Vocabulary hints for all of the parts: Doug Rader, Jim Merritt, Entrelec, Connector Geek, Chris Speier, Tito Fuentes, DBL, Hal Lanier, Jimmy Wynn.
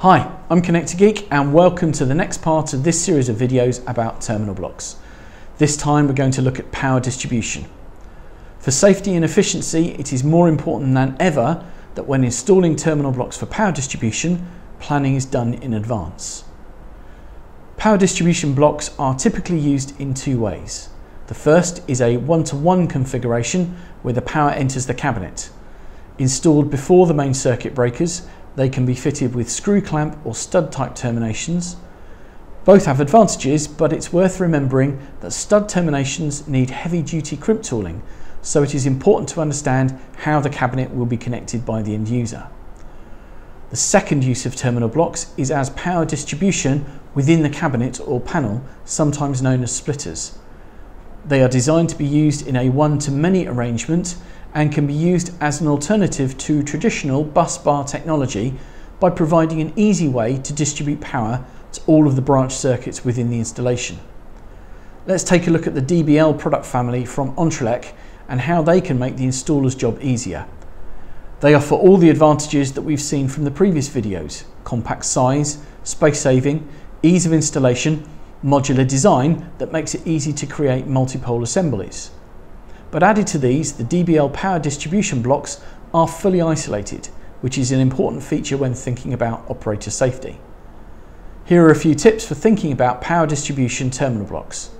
Hi, I'm Connector Geek and welcome to the next part of this series of videos about terminal blocks. This time we're going to look at power distribution. For safety and efficiency, it is more important than ever that when installing terminal blocks for power distribution, planning is done in advance. Power distribution blocks are typically used in two ways. The first is a one-to-one configuration where the power enters the cabinet. Installed before the main circuit breakers, they can be fitted with screw clamp or stud type terminations. Both have advantages, but it's worth remembering that stud terminations need heavy-duty crimp tooling, so it is important to understand how the cabinet will be connected by the end user. The second use of terminal blocks is as power distribution within the cabinet or panel, sometimes known as splitters. They are designed to be used in a one-to-many arrangement and can be used as an alternative to traditional bus bar technology by providing an easy way to distribute power to all of the branch circuits within the installation. Let's take a look at the DBL product family from Entrelec and how they can make the installer's job easier. They offer all the advantages that we've seen from the previous videos: compact size, space saving, ease of installation, modular design that makes it easy to create multi-pole assemblies. But added to these, the DBL power distribution blocks are fully isolated, which is an important feature when thinking about operator safety. Here are a few tips for thinking about power distribution terminal blocks.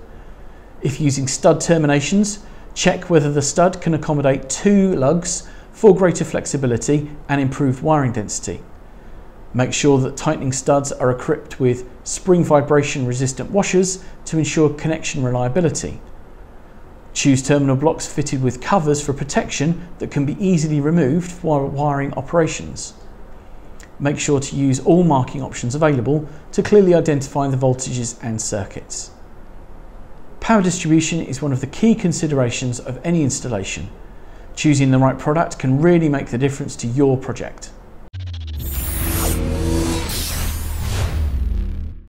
If using stud terminations, check whether the stud can accommodate two lugs for greater flexibility and improved wiring density. Make sure that tightening studs are equipped with spring vibration resistant washers to ensure connection reliability. Choose terminal blocks fitted with covers for protection that can be easily removed while wiring operations. Make sure to use all marking options available to clearly identify the voltages and circuits. Power distribution is one of the key considerations of any installation. Choosing the right product can really make the difference to your project.